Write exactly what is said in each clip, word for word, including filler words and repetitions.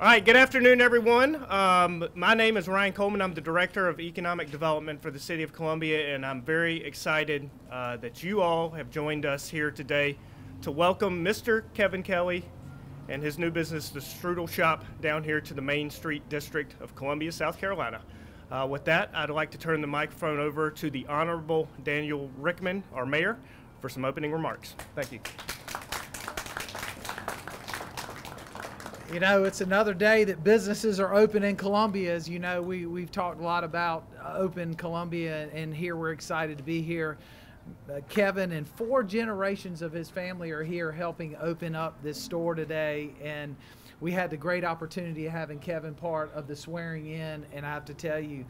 All right, good afternoon, everyone. Um, my name is Ryan Coleman. I'm the Director of Economic Development for the City of Columbia, and I'm very excited uh, that you all have joined us here today to welcome Mister Kevin Kelly and his new business, The Strudel Shop, down here to the Main Street District of Columbia, South Carolina. Uh, with that, I'd like to turn the microphone over to the Honorable Daniel Rickman, our mayor, for some opening remarks. Thank you. You know, it's another day that businesses are open in Columbia. As you know, we, we've talked a lot about uh, open Columbia, and here we're excited to be here. Uh, Kevin and four generations of his family are here helping open up this store today, and we had the great opportunity of having Kevin part of the swearing in, and I have to tell you,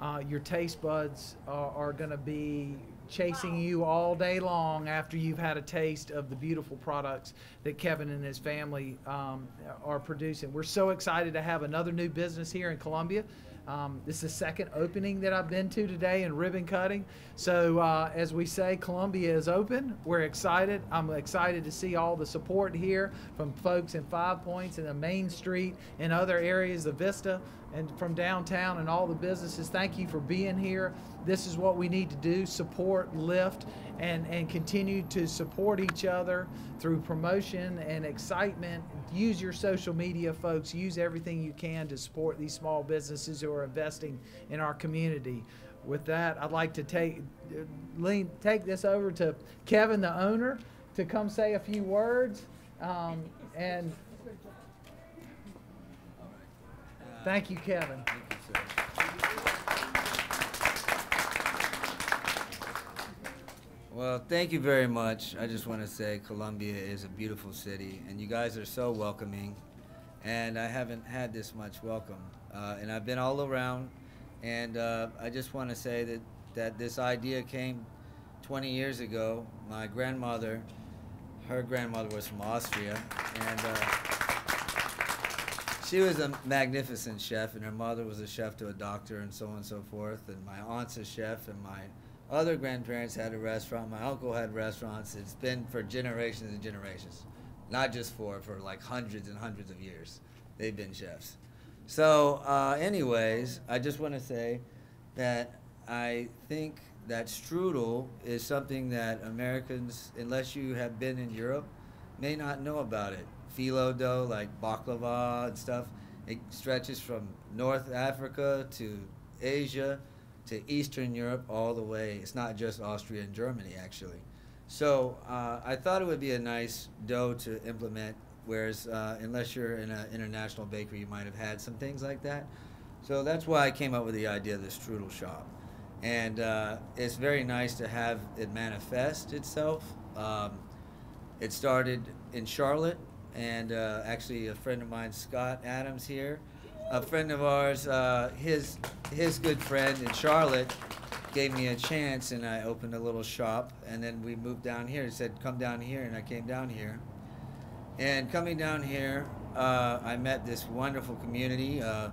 uh, your taste buds are, are going to be chasing wow. you all day long after you've had a taste of the beautiful products that Kevin and his family um, are producing. We're so excited to have another new business here in Columbia. Um, this is the second opening that I've been to today in ribbon cutting. So uh, as we say, Columbia is open. We're excited. I'm excited to see all the support here from folks in Five Points and the Main Street and other areas, the Vista, and from downtown and all the businesses. Thank you for being here. This is what we need to do, support, lift, and, and continue to support each other through promotion and excitement. Use your social media, folks. Use everything you can to support these small businesses who are investing in our community. With that, I'd like to take, lean, take this over to Kevin, the owner, to come say a few words. Um, and Thank you, Kevin. Thank you, sir. Well, thank you very much. I just want to say Columbia is a beautiful city, and you guys are so welcoming. And I haven't had this much welcome. Uh, and I've been all around, and uh, I just want to say that, that this idea came twenty years ago. My grandmother, her grandmother was from Austria, and uh, she was a magnificent chef, and her mother was a chef to a doctor, and so on and so forth. And my aunt's a chef, and my other grandparents had a restaurant. My uncle had restaurants. It's been for generations and generations, not just for, for like hundreds and hundreds of years. They've been chefs. So uh, anyways, I just want to say that I think that strudel is something that Americans, unless you have been in Europe, may not know about it. Phyllo dough, like baklava and stuff, it stretches from North Africa to Asia to Eastern Europe all the way. It's not just Austria and Germany, actually. So uh, I thought it would be a nice dough to implement, whereas uh, unless you're in an international bakery, you might have had some things like that. So that's why I came up with the idea of the Strudel Shop. And uh, it's very nice to have it manifest itself. Um, it started in Charlotte, and uh, actually a friend of mine, Scott Adams here, a friend of ours, uh, his, his good friend in Charlotte gave me a chance, and I opened a little shop, and then we moved down here. He said, come down here, and I came down here. And coming down here, uh, I met this wonderful community, uh,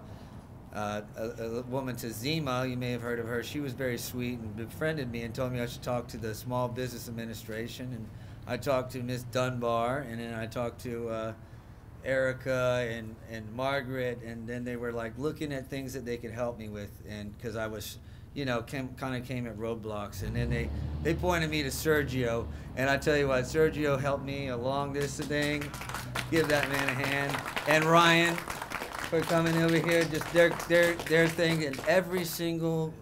uh, a, a woman, Tazima, you may have heard of her. She was very sweet and befriended me and told me I should talk to the Small Business Administration, and I talked to Miz Dunbar, and then I talked to uh, Erica and, and Margaret, and then they were like looking at things that they could help me with, and because I was, you know, came, kind of came at roadblocks, and then they, they pointed me to Sergio, and I tell you what, Sergio helped me along this thing. Give that man a hand, and Ryan for coming over here, just their their their thing, and every single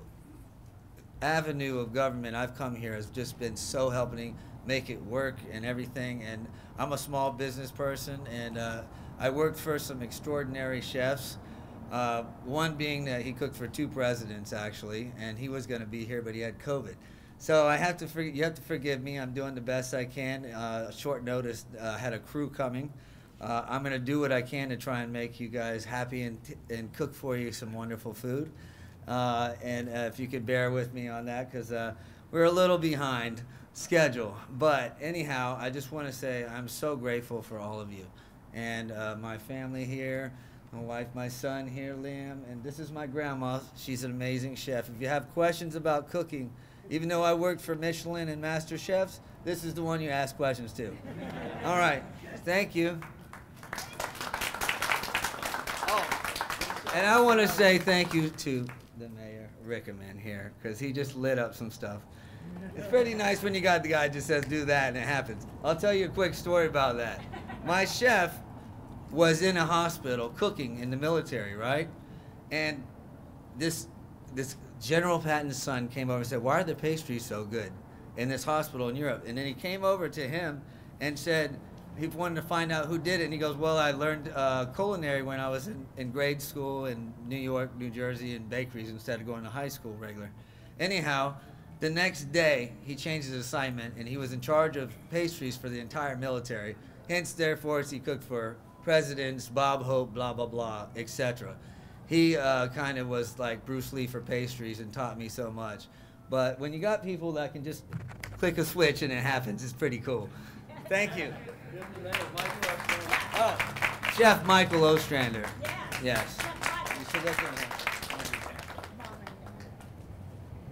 avenue of government I've come here has just been so helping. Make it work and everything, and I'm a small business person, and uh, I worked for some extraordinary chefs, uh, one being that he cooked for two presidents actually, and he was going to be here, but he had COVID. So I have to for you have to forgive me. I'm doing the best I can. Uh, short notice, uh, had a crew coming. Uh, I'm going to do what I can to try and make you guys happy and, t and cook for you some wonderful food, uh, and uh, if you could bear with me on that, because uh, we're a little behind schedule. But anyhow, I just want to say I'm so grateful for all of you, and uh, my family here, my wife, my son here, Liam, and this is my grandma. She's an amazing chef. If you have questions about cooking, even though I worked for Michelin and Master Chefs, this is the one you ask questions to. All right, thank you. And I want to say thank you to the mayor, Rickenmann, here, because he just lit up some stuff. It's pretty nice when you got the guy that just says do that and it happens. I'll tell you a quick story about that. My chef was in a hospital cooking in the military, right? And this this General Patton's son came over and said, why are the pastries so good in this hospital in Europe? And then he came over to him and said he wanted to find out who did it. And he goes, well, I learned uh, culinary when I was in, in grade school in New York, New Jersey, and bakeries instead of going to high school regular. Anyhow, the next day, he changed his assignment, and he was in charge of pastries for the entire military. Hence, therefore, he cooked for presidents, Bob Hope, blah, blah, blah, et cetera. He uh, kind of was like Bruce Lee for pastries and taught me so much. But when you got people that can just click a switch and it happens, it's pretty cool. Thank you. Oh, Chef Michael Ostrander. Yes.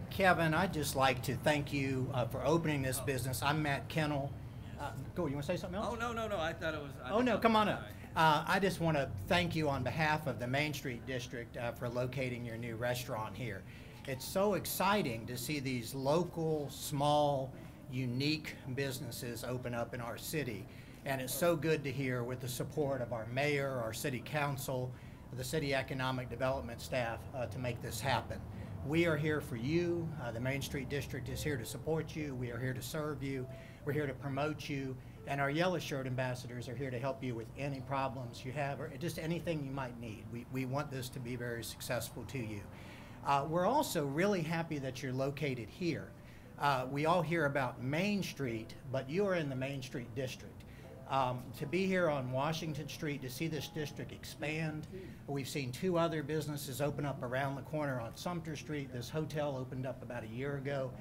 Kevin, I'd just like to thank you uh, for opening this business. I'm Matt Kennell. Uh, go, you want to say something else? Oh, no, no, no, I thought it was... I oh, no, come on up. Uh, I just want to thank you on behalf of the Main Street District uh, for locating your new restaurant here. It's so exciting to see these local, small, unique businesses open up in our city. And it's so good to hear with the support of our mayor, our city council, the city economic development staff uh, to make this happen. We are here for you. Uh, the Main Street District is here to support you. We are here to serve you. We're here to promote you. And our Yellow Shirt ambassadors are here to help you with any problems you have or just anything you might need. We, we want this to be very successful to you. Uh, we're also really happy that you're located here. Uh, we all hear about Main Street, but you are in the Main Street District. Um, to be here on Washington Street, to see this district expand. We've seen two other businesses open up around the corner on Sumter Street. This hotel opened up about a year ago.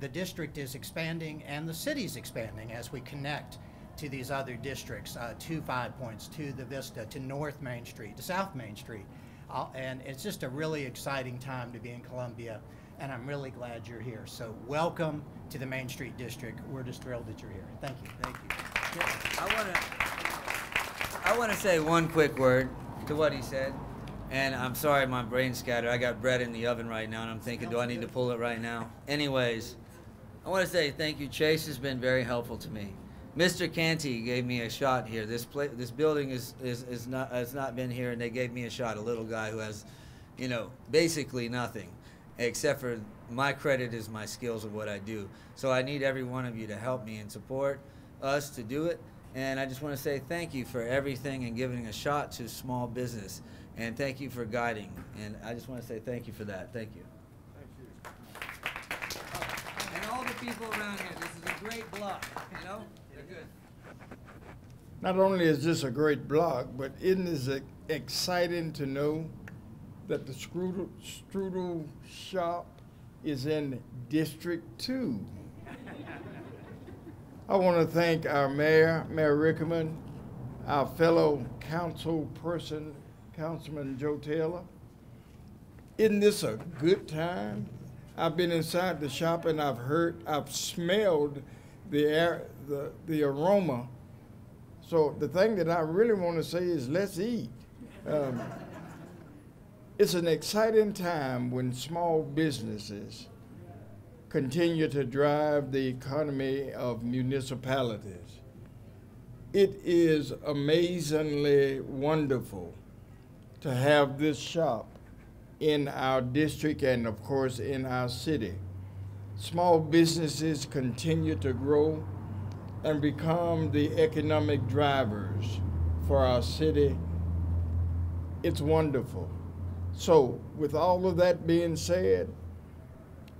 The district is expanding and the city's expanding as we connect to these other districts, uh, to Five Points, to the Vista, to North Main Street, to South Main Street. Uh, and it's just a really exciting time to be in Columbia, and I'm really glad you're here. So welcome to the Main Street District. We're just thrilled that you're here. Thank you. Thank you. I want to I want to say one quick word to what he said, and I'm sorry my brain's scattered. I got bread in the oven right now, and I'm thinking, do I need to pull it right now? Anyways, I want to say thank you. Chase has been very helpful to me. Mister Canty gave me a shot here. This place, this building is, is, is not, has not been here, and they gave me a shot, a little guy who has, you know, basically nothing except for my credit is my skills of what I do. So I need every one of you to help me and support us to do it, and I just want to say thank you for everything and giving a shot to small business, and thank you for guiding, and I just want to say thank you for that. Thank you. Thank you. Oh, and all the people around here, this is a great block, you know? They're good. Not only is this a great block, but isn't it exciting to know that the Strudel, Strudel Shop is in District two? I want to thank our mayor, Mayor Rickenmann, our fellow council person, Councilman Joe Taylor. Isn't this a good time? I've been inside the shop and I've heard, I've smelled the air, the, the aroma. So the thing that I really want to say is let's eat. Um, it's an exciting time when small businesses continue to drive the economy of municipalities. It is amazingly wonderful to have this shop in our district and, of course, in our city. Small businesses continue to grow and become the economic drivers for our city. It's wonderful. So, with all of that being said,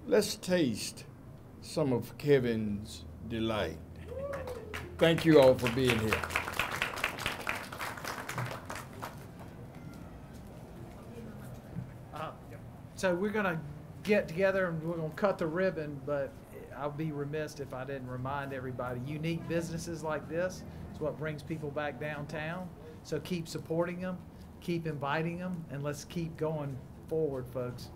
let's taste some of Kevin's delight. Thank you all for being here. Uh, so we're going to get together and we're going to cut the ribbon, but I'll be remiss if I didn't remind everybody, unique businesses like this is what brings people back downtown. So keep supporting them, keep inviting them, and let's keep going forward, folks.